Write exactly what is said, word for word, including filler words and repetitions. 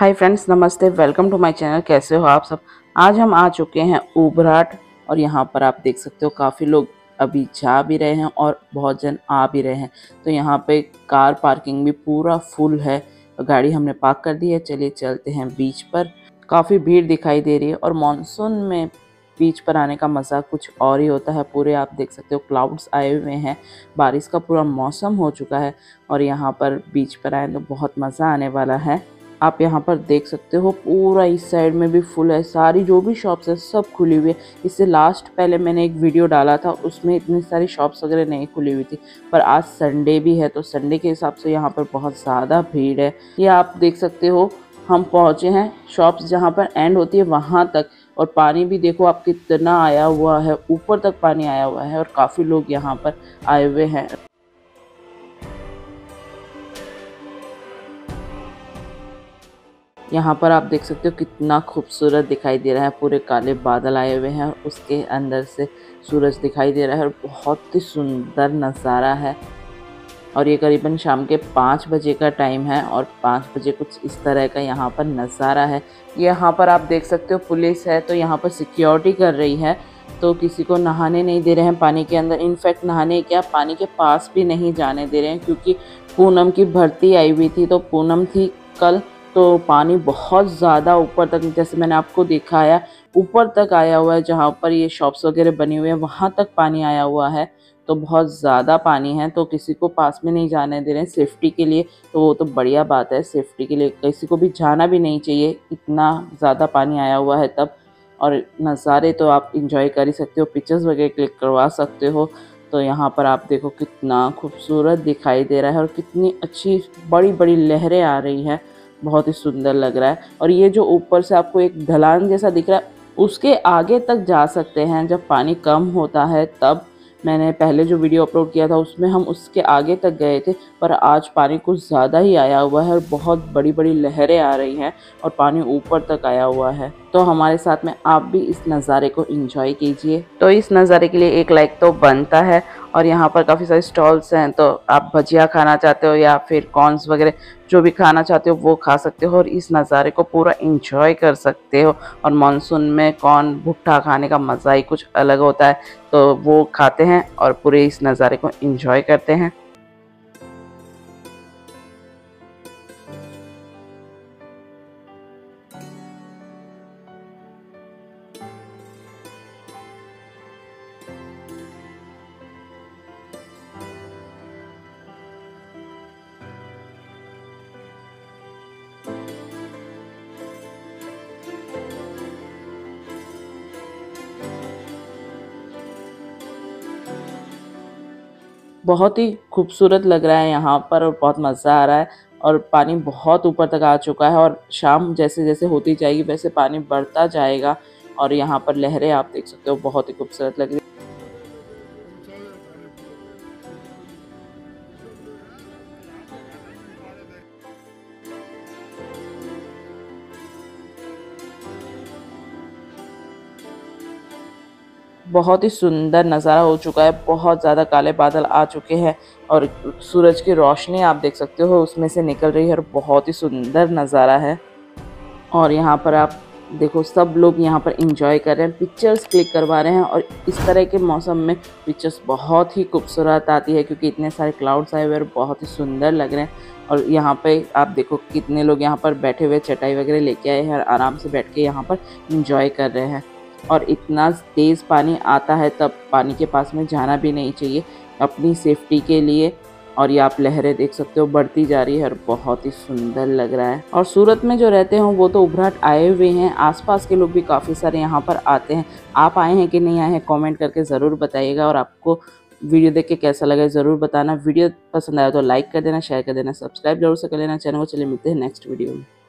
हाय friends, नमस्ते, welcome to my channel. कैसे हो आप सब? आज हम आ चुके हैं उभराट और यहाँ पर आप देख सकते हो काफ़ी लोग अभी जा भी रहे हैं और बहुत जन आ भी रहे हैं। तो यहाँ पे कार पार्किंग भी पूरा फुल है। गाड़ी हमने पार्क कर दी है, चलिए चलते हैं बीच पर। काफ़ी भीड़ दिखाई दे रही है और मानसून में बीच पर आने का मज़ा कुछ और ही होता है। पूरे आप देख सकते हो क्लाउड्स आए हुए हैं, बारिश का पूरा मौसम हो चुका है और यहाँ पर बीच पर आए तो बहुत मज़ा आने वाला है। आप यहाँ पर देख सकते हो पूरा इस साइड में भी फुल है, सारी जो भी शॉप्स है सब खुली हुई है। इससे लास्ट पहले मैंने एक वीडियो डाला था, उसमें इतनी सारी शॉप्स वगैरह नहीं खुली हुई थी, पर आज संडे भी है तो संडे के हिसाब से यहाँ पर बहुत ज़्यादा भीड़ है। ये आप देख सकते हो हम पहुँचे हैं शॉप्स जहाँ पर एंड होती है वहाँ तक, और पानी भी देखो आप कितना आया हुआ है, ऊपर तक पानी आया हुआ है और काफ़ी लोग यहाँ पर आए हुए हैं। यहाँ पर आप देख सकते हो कितना खूबसूरत दिखाई दे रहा है, पूरे काले बादल आए हुए हैं और उसके अंदर से सूरज दिखाई दे रहा है और बहुत ही सुंदर नज़ारा है। और ये करीबन शाम के पाँच बजे का टाइम है और पाँच बजे कुछ इस तरह का यहाँ पर नज़ारा है। यहाँ पर आप देख सकते हो पुलिस है तो यहाँ पर सिक्योरिटी कर रही है, तो किसी को नहाने नहीं दे रहे हैं पानी के अंदर। इनफैक्ट नहाने क्या, पानी के पास भी नहीं जाने दे रहे हैं, क्योंकि पूनम की भर्ती आई हुई थी, तो पूनम थी कल, तो पानी बहुत ज़्यादा ऊपर तक, जैसे मैंने आपको दिखाया, ऊपर तक आया हुआ है। जहाँ पर ये शॉप्स वगैरह बनी हुई है वहाँ तक पानी आया हुआ है, तो बहुत ज़्यादा पानी है, तो किसी को पास में नहीं जाने दे रहे हैं सेफ्टी के लिए। तो वो तो बढ़िया बात है, सेफ्टी के लिए किसी को भी जाना भी नहीं चाहिए, इतना ज़्यादा पानी आया हुआ है तब। और नज़ारे तो आप इंजॉय कर ही सकते हो, पिक्चर्स वगैरह क्लिक करवा सकते हो। तो यहाँ पर आप देखो कितना खूबसूरत दिखाई दे रहा है और कितनी अच्छी बड़ी बड़ी लहरें आ रही हैं, बहुत ही सुंदर लग रहा है। और ये जो ऊपर से आपको एक ढलान जैसा दिख रहा है, उसके आगे तक जा सकते हैं जब पानी कम होता है तब। मैंने पहले जो वीडियो अपलोड किया था उसमें हम उसके आगे तक गए थे, पर आज पानी कुछ ज़्यादा ही आया हुआ है और बहुत बड़ी बड़ी लहरें आ रही हैं और पानी ऊपर तक आया हुआ है। तो हमारे साथ में आप भी इस नज़ारे को एंजॉय कीजिए। तो इस नज़ारे के लिए एक लाइक तो बनता है। और यहाँ पर काफ़ी सारे स्टॉल्स हैं, तो आप भजिया खाना चाहते हो या फिर कॉर्नस वगैरह जो भी खाना चाहते हो वो खा सकते हो और इस नज़ारे को पूरा इंजॉय कर सकते हो। और मानसून में कॉर्न भुट्टा खाने का मज़ा ही कुछ अलग होता है, तो वो खाते हैं और पूरे इस नज़ारे को इंजॉय करते हैं। बहुत ही खूबसूरत लग रहा है यहाँ पर और बहुत मज़ा आ रहा है। और पानी बहुत ऊपर तक आ चुका है और शाम जैसे जैसे होती जाएगी वैसे पानी बढ़ता जाएगा। और यहाँ पर लहरें आप देख सकते हो बहुत ही खूबसूरत लग रही है। बहुत ही सुंदर नज़ारा हो चुका है, बहुत ज़्यादा काले बादल आ चुके हैं और सूरज की रोशनी आप देख सकते हो उसमें से निकल रही है और बहुत ही सुंदर नज़ारा है। और यहाँ पर आप देखो सब लोग यहाँ पर एंजॉय कर रहे हैं, पिक्चर्स क्लिक करवा रहे हैं। और इस तरह के मौसम में पिक्चर्स बहुत ही खूबसूरत आती है, क्योंकि इतने सारे क्लाउड्स आए हुए और बहुत ही सुंदर लग रहे हैं। और यहाँ पे आप देखो कितने लोग यहाँ पर बैठे हुए चटाई वगैरह लेके आए हैं और आराम से बैठ के यहाँ पर इंजॉय कर रहे हैं। और इतना तेज़ पानी आता है तब पानी के पास में जाना भी नहीं चाहिए अपनी सेफ्टी के लिए। और ये आप लहरें देख सकते हो बढ़ती जा रही है और बहुत ही सुंदर लग रहा है। और सूरत में जो रहते हो वो तो उभराट आए हुए हैं, आसपास के लोग भी काफ़ी सारे यहाँ पर आते हैं। आप आए हैं कि नहीं आए हैं कमेंट करके ज़रूर बताइएगा। और आपको वीडियो देख के कैसा लगा ज़रूर बताना। वीडियो पसंद आया तो लाइक कर देना, शेयर कर देना, सब्सक्राइब जरूर से कर लेना चैनल को। चलिए मिलते हैं नेक्स्ट वीडियो में।